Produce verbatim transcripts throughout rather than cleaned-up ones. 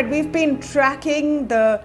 right, we've been tracking the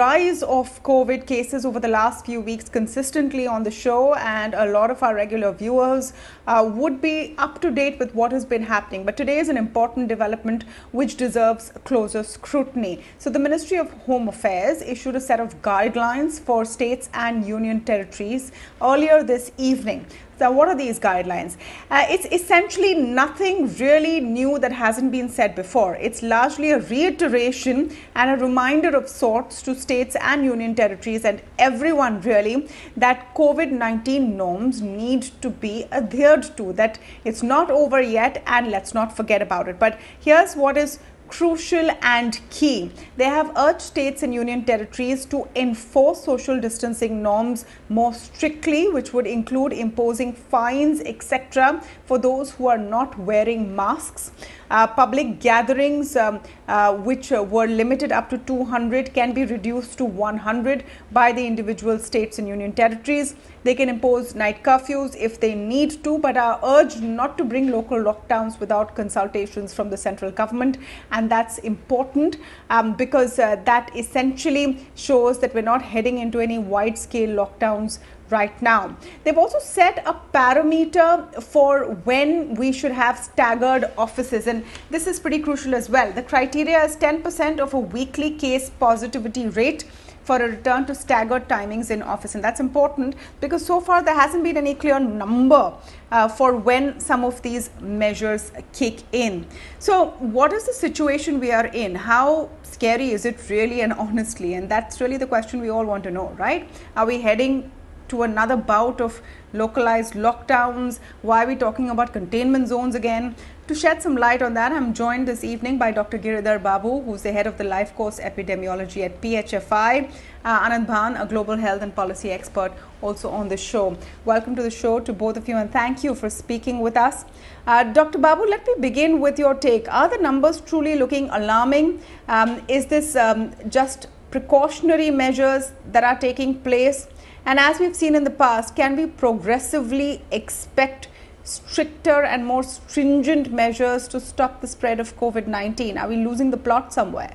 rise of COVID cases over the last few weeks consistently on the show, and a lot of our regular viewers uh, would be up to date with what has been happening. But today is an important development which deserves closer scrutiny. So the Ministry of Home Affairs issued a set of guidelines for states and union territories earlier this evening. So what are these guidelines? Uh, it's essentially nothing really new that hasn't been said before. It's largely a reiteration and a reminder of sorts to states and union territories and everyone really that COVID nineteen norms need to be adhered to, that it's not over yet and let's not forget about it. But here's what is crucial and key. They have urged states and union territories to enforce social distancing norms more strictly, which would include imposing fines, et cetera, for those who are not wearing masks. Uh, public gatherings, um, uh, which uh, were limited up to two hundred, can be reduced to one hundred by the individual states and union territories. They can impose night curfews if they need to, but are urged not to bring local lockdowns without consultations from the central government. And that's important um, because uh, that essentially shows that we're not heading into any wide-scale lockdowns right now. They've also set a parameter for when we should have staggered offices, and this is pretty crucial as well. The criteria is ten percent of a weekly case positivity rate for a return to staggered timings in office, and that's important because so far there hasn't been any clear number uh, for when some of these measures kick in. So what is the situation we are in? How scary is it really and honestly? And that's really the question we all want to know, right? Are we heading to another bout of localized lockdowns? Why are we talking about containment zones again? To shed some light on that, I'm joined this evening by Doctor Giridhar Babu, who's the head of the Life Course Epidemiology at P H F I. Uh, Anant Bhan, a global health and policy expert, also on the show. Welcome to the show to both of you, and thank you for speaking with us. Uh, Doctor Babu, let me begin with your take. Are the numbers truly looking alarming? Um, is this um, just precautionary measures that are taking place? And as we've seen in the past, can we progressively expect stricter and more stringent measures to stop the spread of COVID nineteen? Are we losing the plot somewhere?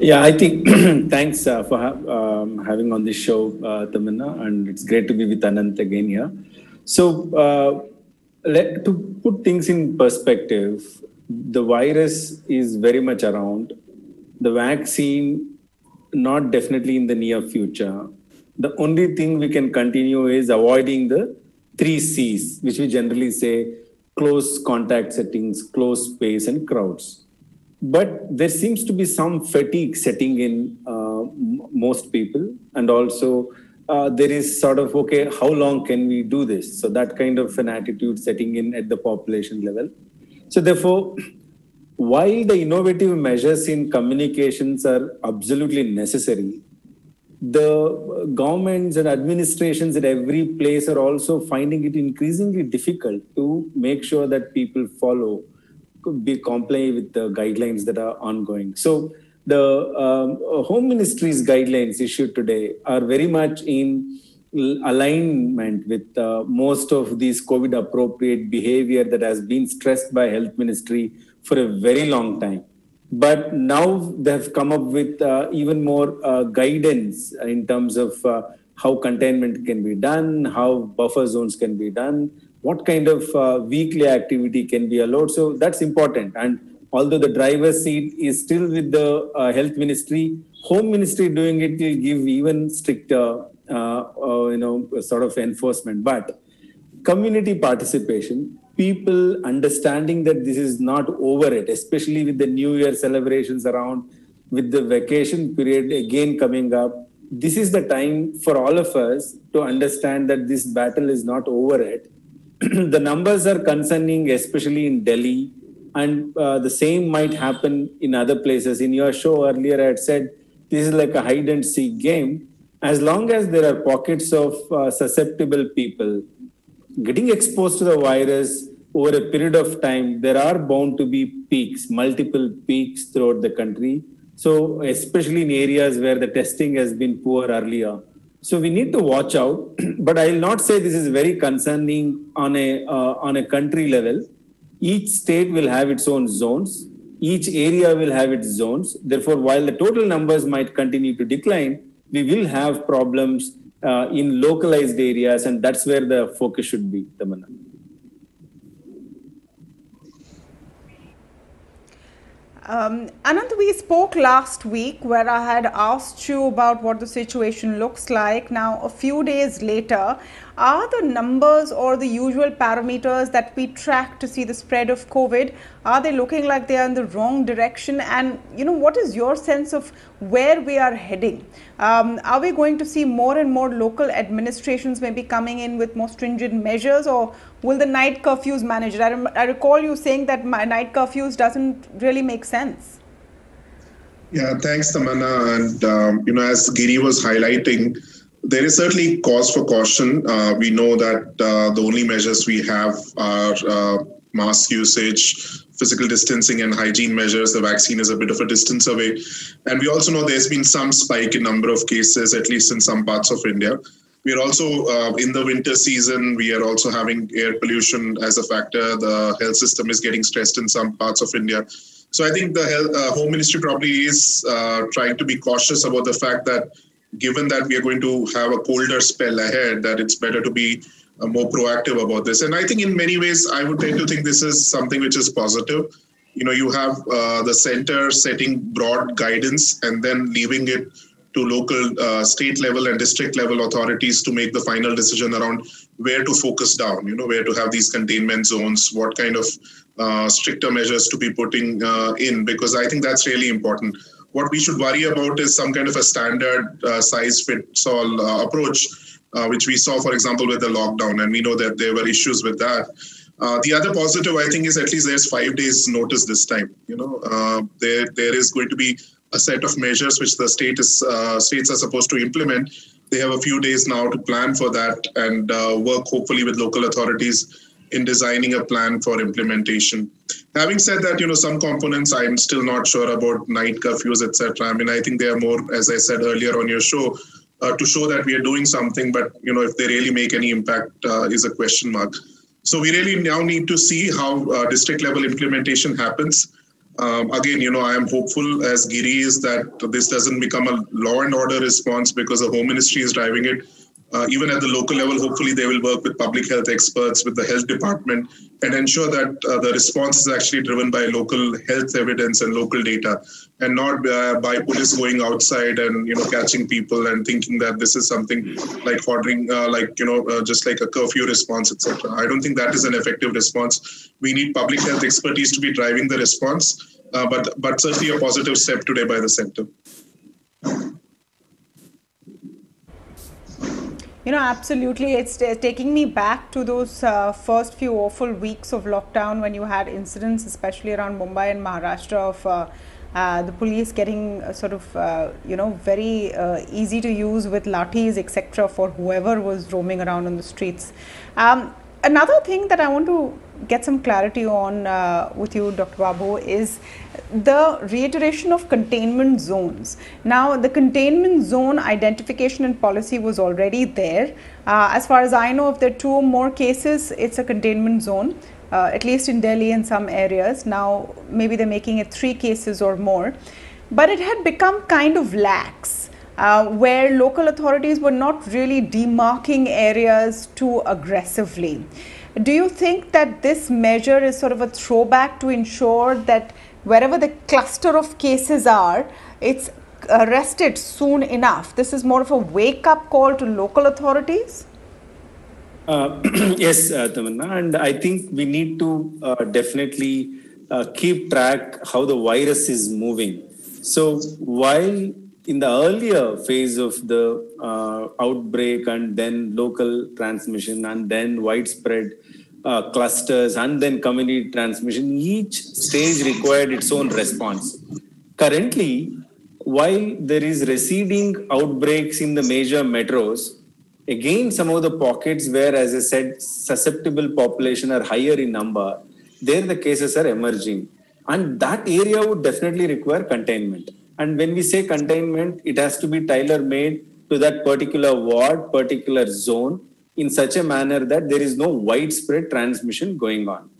Yeah, I think, thanks uh, for ha um, having on this show, uh, Tamanna, and it's great to be with Anant again here. So uh, let, to put things in perspective, the virus is very much around, the vaccine not definitely in the near future. The only thing we can continue is avoiding the three C's, which we generally say close contact settings, close space and crowds. But there seems to be some fatigue setting in uh, most people. And also uh, there is sort of, okay, how long can we do this? So that kind of an attitude setting in at the population level. So therefore, while the innovative measures in communications are absolutely necessary, the governments and administrations at every place are also finding it increasingly difficult to make sure that people follow, be comply with the guidelines that are ongoing. So the um, Home Ministry's guidelines issued today are very much in alignment with uh, most of these COVID-appropriate behavior that has been stressed by Health Ministry for a very long time. But now they have come up with uh, even more uh, guidance in terms of uh, how containment can be done, how buffer zones can be done, what kind of uh, weekly activity can be allowed. So that's important. And although the driver's seat is still with the uh, Health Ministry, Home Ministry doing it will give even stricter, uh, uh, you know, sort of enforcement. But community participation, people understanding that this is not over it, especially with the New Year celebrations around, with the vacation period again coming up. This is the time for all of us to understand that this battle is not over it. The numbers are concerning, especially in Delhi, and uh, the same might happen in other places. In your show earlier, I had said this is like a hide and seek game. As long as there are pockets of uh, susceptible people getting exposed to the virus, over a period of time, there are bound to be peaks, multiple peaks throughout the country. So especially in areas where the testing has been poor earlier. So we need to watch out, but I will not say this is very concerning on a, uh, on a country level. Each state will have its own zones. Each area will have its zones. Therefore, while the total numbers might continue to decline, we will have problems uh, in localized areas, and that's where the focus should be, Tamanna. Um, Anant, we spoke last week where I had asked you about what the situation looks like. Now, a few days later, are the numbers or the usual parameters that we track to see the spread of COVID, are they looking like they are in the wrong direction? And, you know, what is your sense of where we are heading? Um, are we going to see more and more local administrations maybe coming in with more stringent measures, or will the night curfews manage it? I, rem I recall you saying that my night curfews doesn't really make sense. Yeah, thanks, Tamanna. And, um, you know, as Giri was highlighting, there is certainly cause for caution. Uh, we know that uh, the only measures we have are uh, mask usage, physical distancing and hygiene measures. The vaccine is a bit of a distance away. And we also know there's been some spike in number of cases, at least in some parts of India. We are also uh, in the winter season. We are also having air pollution as a factor. The health system is getting stressed in some parts of India. So I think the health, uh, Home Ministry probably is uh, trying to be cautious about the fact that given that we are going to have a colder spell ahead, that it's better to be uh, more proactive about this. And I think in many ways, I would tend to think this is something which is positive. You know, you have uh, the center setting broad guidance and then leaving it to local uh, state level and district level authorities to make the final decision around where to focus down, you know, where to have these containment zones, what kind of uh, stricter measures to be putting uh, in, because I think that's really important. What we should worry about is some kind of a standard uh, size fits all uh, approach, uh, which we saw, for example, with the lockdown. And we know that there were issues with that. Uh, the other positive, I think, is at least there's five days notice this time. You know, uh, there there is going to be a set of measures which the state is, uh, states are supposed to implement. They have a few days now to plan for that and uh, work hopefully with local authorities in designing a plan for implementation. Having said that, you know, some components I'm still not sure about, night curfews, et cetera. I mean, I think they are more, as I said earlier on your show, uh, to show that we are doing something, but, you know, if they really make any impact uh, is a question mark. So we really now need to see how uh, district level implementation happens. Um, again, you know, I am hopeful, as Giri is, that this doesn't become a law and order response because the Home Ministry is driving it. Uh, even at the local level, hopefully they will work with public health experts, with the health department, and ensure that uh, the response is actually driven by local health evidence and local data, and not uh, by police going outside and, you know, catching people and thinking that this is something like ordering, uh, like, you know, uh, just like a curfew response, et cetera. I don't think that is an effective response. We need public health expertise to be driving the response, uh, but, but certainly a positive step today by the sector. You know, absolutely. It's uh, taking me back to those uh, first few awful weeks of lockdown when you had incidents, especially around Mumbai and Maharashtra, of uh, uh, the police getting uh, sort of, uh, you know, very uh, easy to use with lathis, et cetera, for whoever was roaming around on the streets. Um, another thing that I want to get some clarity on uh, with you, Doctor Babu, is the reiteration of containment zones. Now, the containment zone identification and policy was already there. Uh, as far as I know, if there are two or more cases, it's a containment zone, uh, at least in Delhi and some areas. Now, maybe they're making it three cases or more. But it had become kind of lax. Uh, where local authorities were not really demarking areas too aggressively. Do you think that this measure is sort of a throwback to ensure that wherever the cluster of cases are, it's arrested soon enough? This is more of a wake-up call to local authorities? Uh, yes, uh, Tamanna, and I think we need to uh, definitely uh, keep track how the virus is moving. So while in the earlier phase of the uh, outbreak and then local transmission and then widespread uh, clusters and then community transmission, each stage required its own response. Currently, while there is receding outbreaks in the major metros, again, some of the pockets where, as I said, susceptible population are higher in number, there the cases are emerging. And that area would definitely require containment. And when we say containment, it has to be tailor-made to that particular ward, particular zone in such a manner that there is no widespread transmission going on.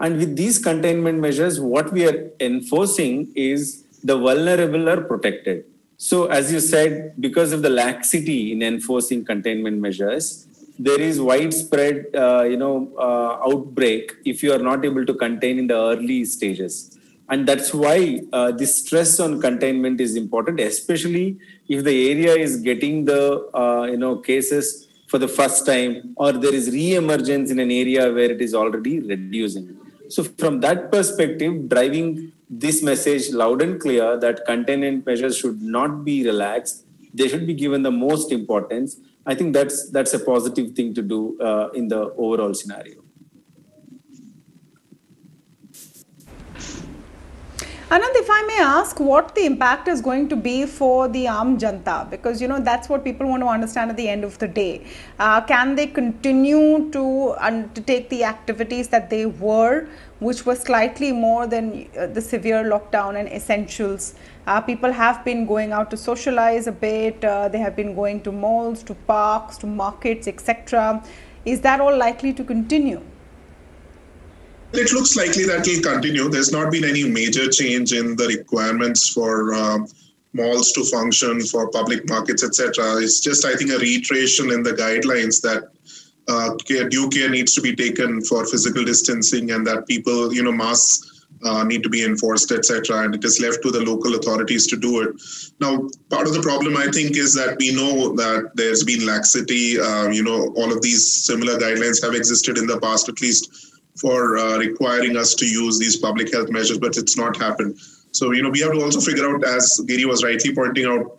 And with these containment measures, what we are enforcing is the vulnerable are protected. So as you said, because of the laxity in enforcing containment measures, there is widespread, uh, you know, uh, outbreak if you are not able to contain in the early stages. And that's why uh, the stress on containment is important, especially if the area is getting the, uh, you know, cases for the first time, or there is re-emergence in an area where it is already reducing. So from that perspective, driving this message loud and clear that containment measures should not be relaxed, they should be given the most importance. I think that's that's a positive thing to do uh, in the overall scenario. Anant, if I may ask what the impact is going to be for the Aam Janta, because, you know, that's what people want to understand at the end of the day. Uh, can they continue to undertake the activities that they were, which were slightly more than uh, the severe lockdown and essentials? Uh, people have been going out to socialize a bit. Uh, they have been going to malls, to parks, to markets, et cetera. Is that all likely to continue? It looks likely that will continue. There's not been any major change in the requirements for uh, malls to function, for public markets, et cetera. It's just, I think, a reiteration in the guidelines that uh, care, due care needs to be taken for physical distancing, and that people, you know, masks uh, need to be enforced, et cetera. And it is left to the local authorities to do it. Now, part of the problem, I think, is that we know that there's been laxity. Uh, you know, all of these similar guidelines have existed in the past, at least, for uh, requiring us to use these public health measures, but it's not happened. So, you know, we have to also figure out, as Giri was rightly pointing out,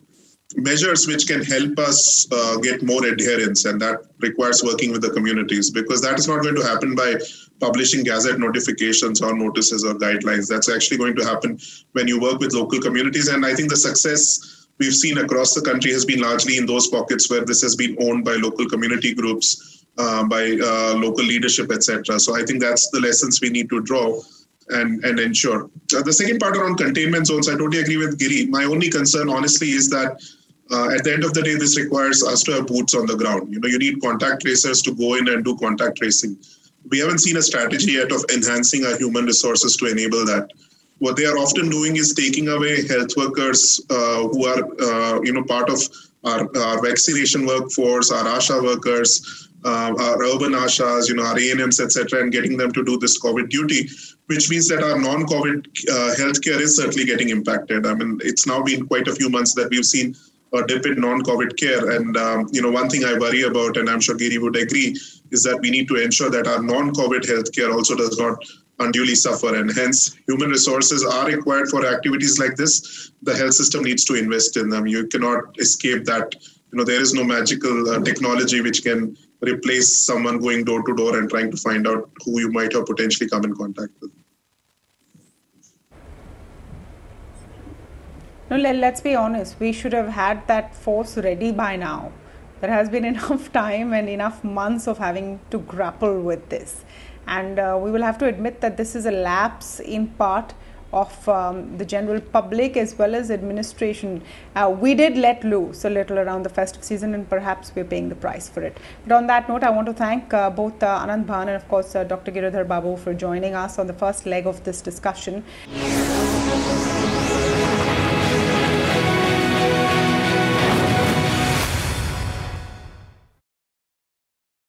measures which can help us uh, get more adherence, and that requires working with the communities, because that is not going to happen by publishing gazette notifications or notices or guidelines. That's actually going to happen when you work with local communities. And I think the success we've seen across the country has been largely in those pockets where this has been owned by local community groups, Uh, by uh, local leadership, et cetera. So I think that's the lessons we need to draw and, and ensure. Uh, the second part around containment zones, I totally agree with Giri. My only concern, honestly, is that uh, at the end of the day, this requires us to have boots on the ground. You know, you need contact tracers to go in and do contact tracing. We haven't seen a strategy yet of enhancing our human resources to enable that. What they are often doing is taking away health workers uh, who are, uh, you know, part of our, our vaccination workforce, our ASHA workers, Uh, our urban ASHAs, you know, our A N Ms, et cetera, and getting them to do this COVID duty, which means that our non-COVID uh, healthcare is certainly getting impacted. I mean, it's now been quite a few months that we've seen a dip in non-COVID care. And, um, you know, one thing I worry about, and I'm sure Giri would agree, is that we need to ensure that our non-COVID healthcare also does not unduly suffer. And hence, human resources are required for activities like this. The health system needs to invest in them. You cannot escape that. You know, there is no magical uh, technology which can replace someone going door to door and trying to find out who you might have potentially come in contact with. No, let, let's be honest. We should have had that force ready by now. There has been enough time and enough months of having to grapple with this. And uh, we will have to admit that this is a lapse in part of um, the general public as well as administration. Uh, we did let loose a little around the festive season, and perhaps we're paying the price for it. But on that note, I want to thank uh, both uh, Anant Bhan and of course uh, Doctor Giridhar Babu for joining us on the first leg of this discussion.